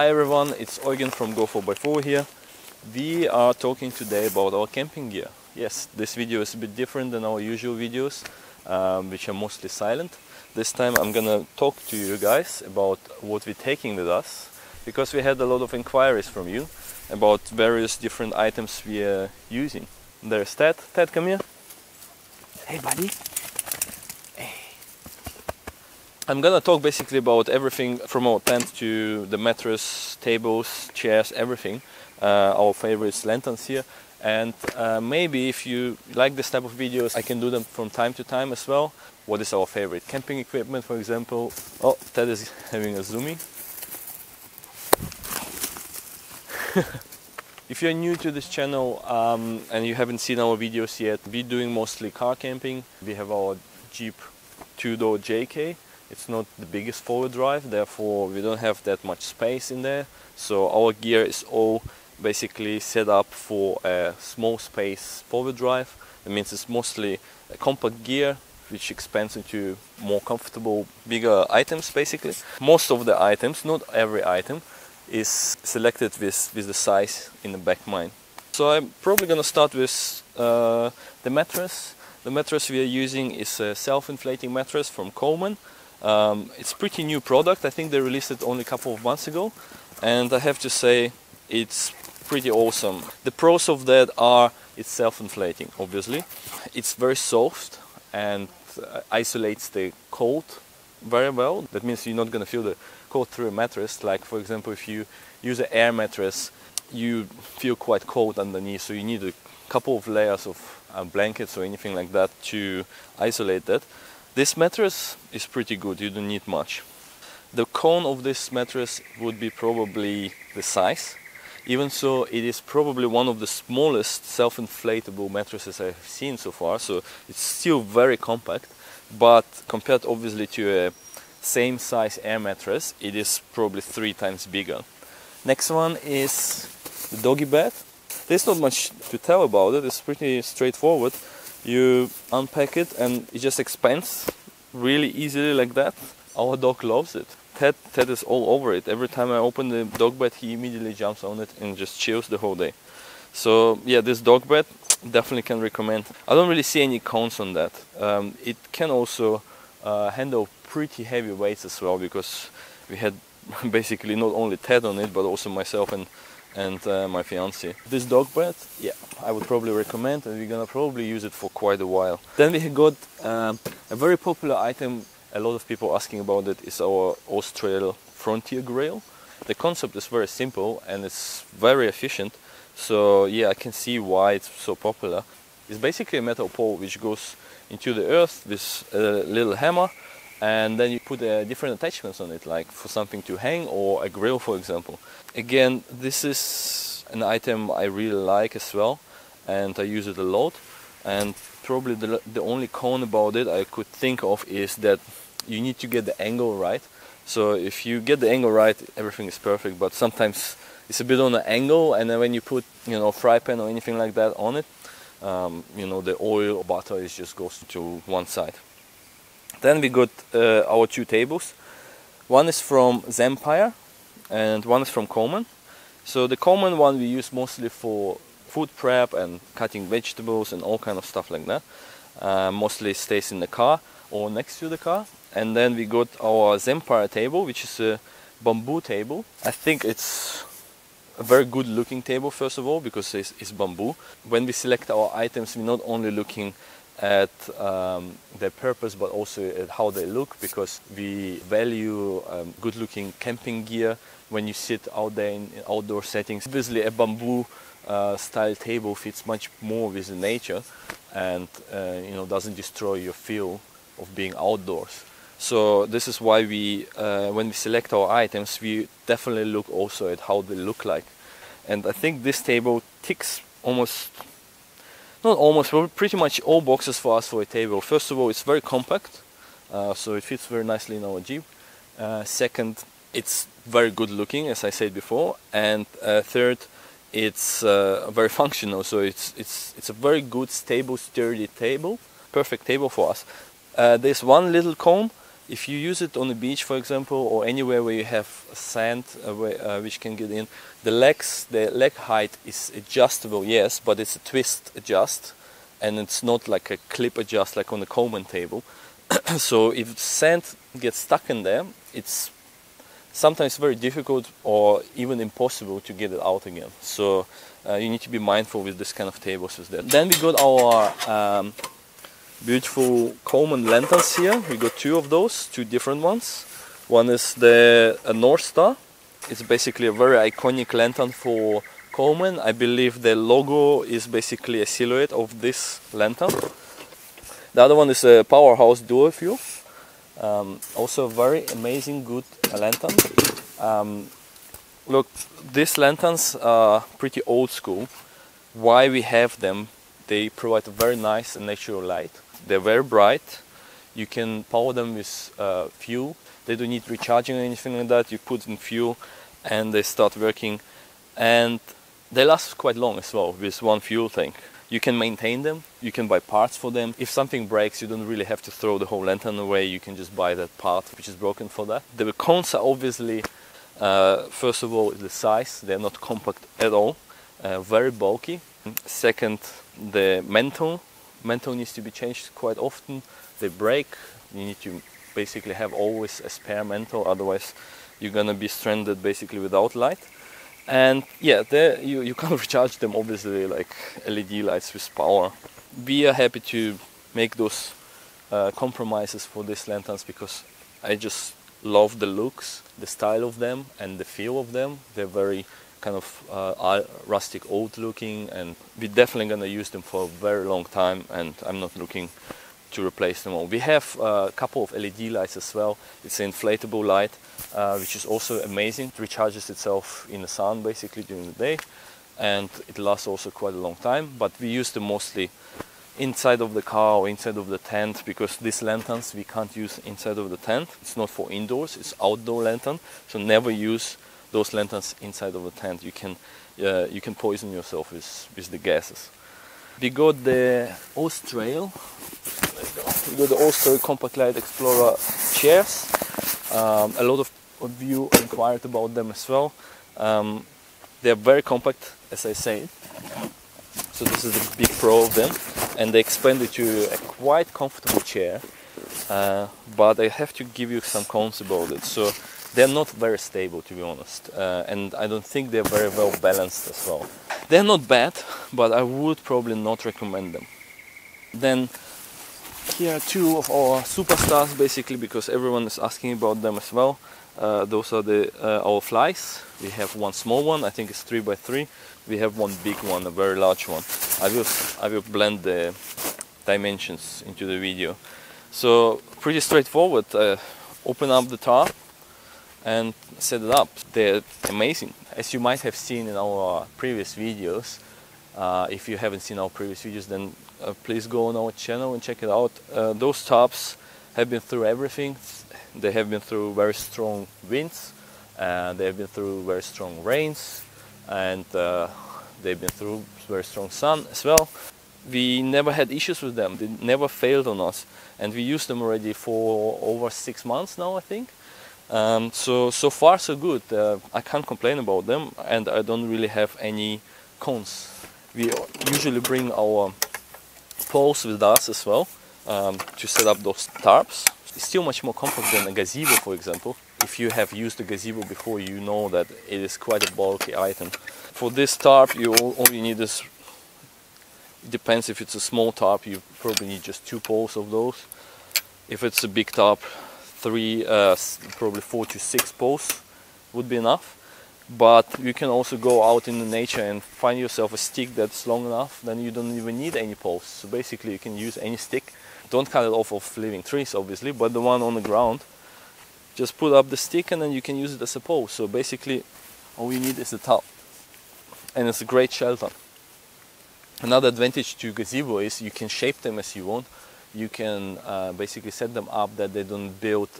Hi everyone, it's Eugen from Go4x4 here. We are talking today about our camping gear. Yes, this video is a bit different than our usual videos, which are mostly silent. This time I'm gonna talk to you guys about what we're taking with us, because we had a lot of inquiries from you about various different items we are using. There's Ted. Ted, come here. Hey buddy. I'm gonna talk basically about everything from our tent to the mattress, tables, chairs, everything. Our favorite lanterns here. And maybe if you like this type of videos, I can do them from time to time as well. What is our favorite camping equipment, for example? Oh, Ted is having a zoomie. If you're new to this channel and you haven't seen our videos yet, we're doing mostly car camping. We have our Jeep 2-door JK. It's not the biggest forward drive, therefore we don't have that much space in there. So our gear is all basically set up for a small space forward drive. It means it's mostly a compact gear, which expands into more comfortable, bigger items basically. Most of the items, not every item, is selected with the size in the back mind. So I'm probably gonna start with the mattress. The mattress we are using is a self-inflating mattress from Coleman. It's a pretty new product. I think they released it only a couple of months ago, and I have to say it's pretty awesome. The pros of that are it's self-inflating, obviously. It's very soft and isolates the cold very well. That means you're not gonna feel the cold through a mattress. Like, for example, if you use an air mattress, you feel quite cold underneath, so you need a couple of layers of blankets or anything like that to isolate that. This mattress is pretty good, you don't need much. The con of this mattress would be probably the size. Even so, it is probably one of the smallest self-inflatable mattresses I've seen so far, so it's still very compact, but compared obviously to a same size air mattress, it is probably 3 times bigger. Next one is the doggy bed. There's not much to tell about it, it's pretty straightforward. You unpack it and it just expands really easily like that. Our dog loves it. Ted is all over it. Every time I open the dog bed, he immediately jumps on it and just chills the whole day. So yeah, this dog bed, definitely can recommend. I don't really see any cons on that. It can also handle pretty heavy weights as well, because we had basically not only Ted on it, but also myself and my fiancé. This dog bed, yeah, I would probably recommend, and we're gonna probably use it for quite a while. Then we got a very popular item, a lot of people asking about it, is our OZtrail Frontier Grail. The concept is very simple and it's very efficient, so yeah, I can see why it's so popular. It's basically a metal pole which goes into the earth with a little hammer, and then you put different attachments on it, like for something to hang or a grill, for example. Again, this is an item I really like as well, and I use it a lot. And probably the only con about it I could think of is that you need to get the angle right. So if you get the angle right, everything is perfect, but sometimes it's a bit on an angle, and then when you put, you know, fry pan or anything like that on it, you know, the oil or butter is just goes to one side. Then we got our 2 tables. One is from Zempire and one is from Coleman. So the Coleman one we use mostly for food prep and cutting vegetables and all kind of stuff like that. Mostly stays in the car or next to the car. And then we got our Zempire table, which is a bamboo table. I think it's a very good looking table, first of all, because it's bamboo. When we select our items, we're not only looking at their purpose, but also at how they look, because we value good looking camping gear when you sit out there in outdoor settings. Obviously a bamboo style table fits much more with the nature, and you know, doesn't destroy your feel of being outdoors. So this is why we when we select our items, we definitely look also at how they look like. And I think this table ticks almost, not almost, but pretty much all boxes for us for a table. First of all, it's very compact, so it fits very nicely in our Jeep. Second, it's very good looking, as I said before. And third, it's very functional, so it's a very good, stable, sturdy table. Perfect table for us. There's one little con, If you use it on the beach, for example, or anywhere where you have sand which can get in, the leg height is adjustable, yes, but it's a twist adjust, and it's not like a clip adjust like on the Coleman table. So if sand gets stuck in there, it's sometimes very difficult or even impossible to get it out again. So you need to be mindful with this kind of tables with that. Then we got our beautiful Coleman lanterns here. We got two of those, two different ones. One is the North Star. It's basically a very iconic lantern for Coleman. I believe the logo is basically a silhouette of this lantern. The other one is a Powerhouse Dual Fuel. Also very amazing, good lantern. Look, these lanterns are pretty old school. Why we have them? They provide a very nice and natural light. They're very bright. You can power them with fuel. They don't need recharging or anything like that. You put in fuel and they start working. And they last quite long as well with one fuel tank. You can maintain them. You can buy parts for them. If something breaks, you don't really have to throw the whole lantern away. You can just buy that part which is broken for that. The cons are obviously, first of all, the size. They're not compact at all. Very bulky. Second, the mantle needs to be changed quite often. They break. You need to basically have always a spare mantle, otherwise you're gonna be stranded basically without light. And yeah, you can't recharge them obviously like LED lights with power. We are happy to make those compromises for these lanterns because I just love the looks, the style of them and the feel of them. They're very kind of rustic, old looking, and we're definitely going to use them for a very long time, and I'm not looking to replace them all. We have a couple of LED lights as well. It's an inflatable light which is also amazing. It recharges itself in the sun basically during the day, and it lasts also quite a long time, but we use them mostly inside of the car or inside of the tent, because these lanterns we can't use inside of the tent. It's not for indoors, it's outdoor lantern, so never use those lanterns inside of the tent. You can poison yourself with the gases. We got the OZtrail. We got the OZtrail Compact Light Explorer chairs. A lot of you inquired about them as well. They're very compact, as I said. So this is the big pro of them, and they expanded to a quite comfortable chair. But I have to give you some cons about it. So they're not very stable, to be honest, and I don't think they're very well balanced as well. They're not bad, but I would probably not recommend them. Then here are two of our superstars, basically, because everyone is asking about them as well. Those are our flies. We have one small one, I think it's 3x3. We have one big one, a very large one. I will blend the dimensions into the video. So pretty straightforward. Open up the tarp and set it up. They're amazing. As you might have seen in our previous videos, if you haven't seen our previous videos, then please go on our channel and check it out. Those tarps have been through everything. They have been through very strong winds, they have been through very strong rains, and they've been through very strong sun as well. We never had issues with them. They never failed on us, and we used them already for over 6 months now, I think. So far so good. I can't complain about them, and I don't really have any cons. We usually bring our poles with us as well to set up those tarps. It's still much more compact than a gazebo, for example. If you have used a gazebo before, you know that it is quite a bulky item. For this tarp, all you need is, it depends if it's a small tarp, you probably need just 2 poles of those. If it's a big tarp, 4 to 6 poles would be enough. But you can also go out in the nature and find yourself a stick that's long enough, then you don't even need any poles. So basically you can use any stick. Don't cut it off of living trees, obviously, but the one on the ground, just put up the stick and then you can use it as a pole. So basically all you need is a tarp, and it's a great shelter. Another advantage to gazebo is you can shape them as you want. You can basically set them up that they don't build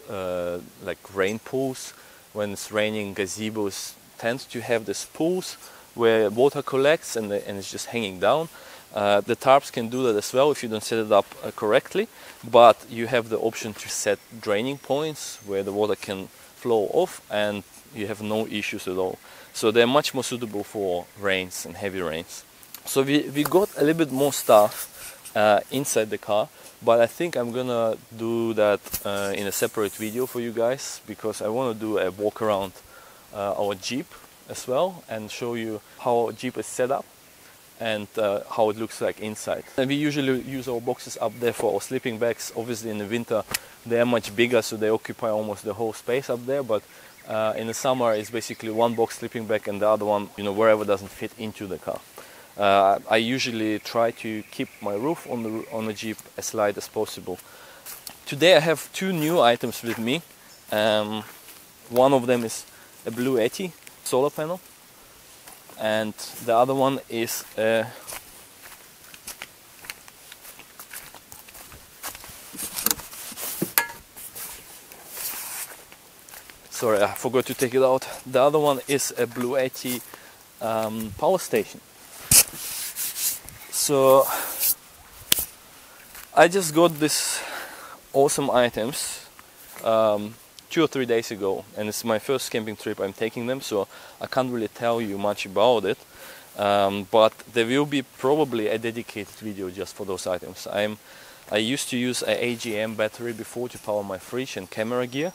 like rain pools. When it's raining, gazebos tend to have these pools where water collects and it's just hanging down. The tarps can do that as well if you don't set it up correctly, but you have the option to set draining points where the water can flow off and you have no issues at all. So they're much more suitable for rains and heavy rains. So we got a little bit more stuff inside the car, but I think I'm gonna do that in a separate video for you guys, because I want to do a walk around our Jeep as well and show you how our Jeep is set up and how it looks like inside. And we usually use our boxes up there for our sleeping bags. Obviously in the winter they are much bigger, so they occupy almost the whole space up there, but in the summer it's basically one box sleeping bag and the other one, you know, wherever doesn't fit into the car. I usually try to keep my roof on the Jeep as light as possible. Today I have two new items with me. One of them is a Bluetti solar panel, and the other one is sorry, I forgot to take it out. The other one is a Bluetti power station. So I just got these awesome items 2 or 3 days ago, and it's my first camping trip I'm taking them, so I can't really tell you much about it, but there will be probably a dedicated video just for those items. I used to use an AGM battery before to power my fridge and camera gear.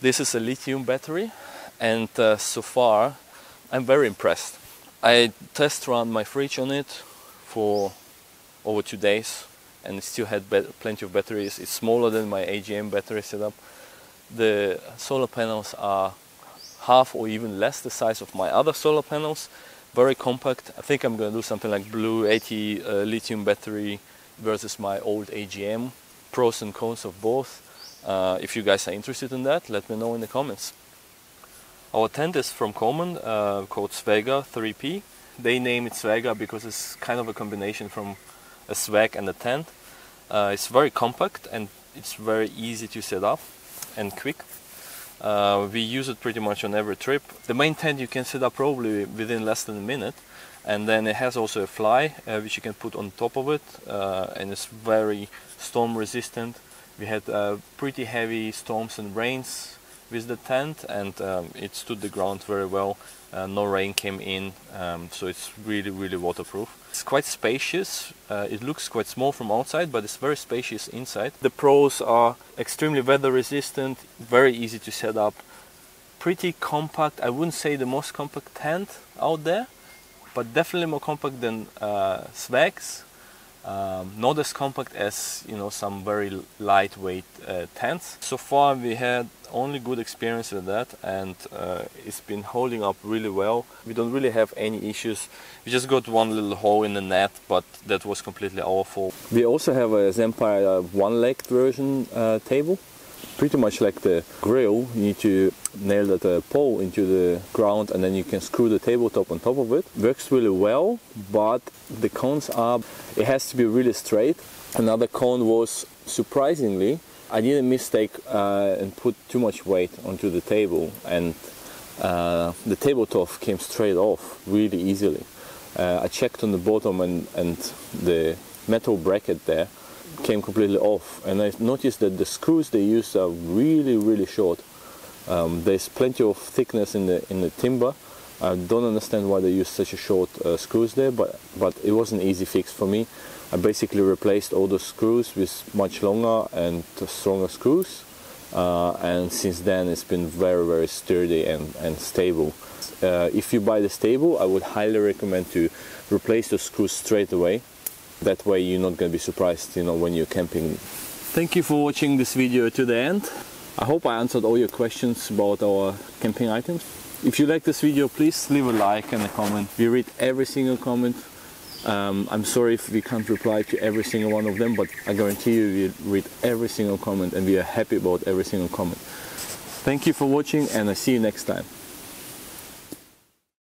This is a lithium battery, and so far I'm very impressed. I test run my fridge on it for over 2 days and it still had plenty of batteries. It's smaller than my AGM battery setup. The solar panels are half or even less the size of my other solar panels, very compact. I think I'm going to do something like Bluetti lithium battery versus my old AGM, pros and cons of both. If you guys are interested in that, let me know in the comments. Our tent is from Coleman, called Swagger 3P. They name it Swagger because it's kind of a combination from a swag and a tent. It's very compact and it's very easy to set up and quick. We use it pretty much on every trip. The main tent you can set up probably within less than a minute, and then it has also a fly which you can put on top of it, and it's very storm resistant. We had pretty heavy storms and rains with the tent, and it stood the ground very well. No rain came in, so it's really waterproof. It's quite spacious. It looks quite small from outside, but it's very spacious inside. The pros are extremely weather resistant, very easy to set up, pretty compact. I wouldn't say the most compact tent out there, but definitely more compact than swags. Not as compact as, you know, some very lightweight tents. So far we had only good experience with that, and it's been holding up really well. We don't really have any issues. We just got one little hole in the net, but that was completely our fault. We also have a Zempire one-legged version table. Pretty much like the grill, you need to nail that pole into the ground and then you can screw the tabletop on top of it. Works really well, but the cons are it has to be really straight. Another con was, surprisingly, I did a mistake and put too much weight onto the table, and the tabletop came straight off really easily. I checked on the bottom, and the metal bracket there came completely off, and I noticed that the screws they used are really short. There's plenty of thickness in the timber. I don't understand why they use such a short screws there, but it was an easy fix for me. I basically replaced all the screws with much longer and stronger screws, and since then it's been very sturdy and stable. If you buy the stable, I would highly recommend to replace the screws straight away. That way you're not going to be surprised, you know, when you're camping. Thank you for watching this video to the end. I hope I answered all your questions about our camping items. If you like this video, please leave a like and a comment. We read every single comment. I'm sorry if we can't reply to every single one of them, but I guarantee you we read every single comment, and we are happy about every single comment. Thank you for watching, and I see you next time.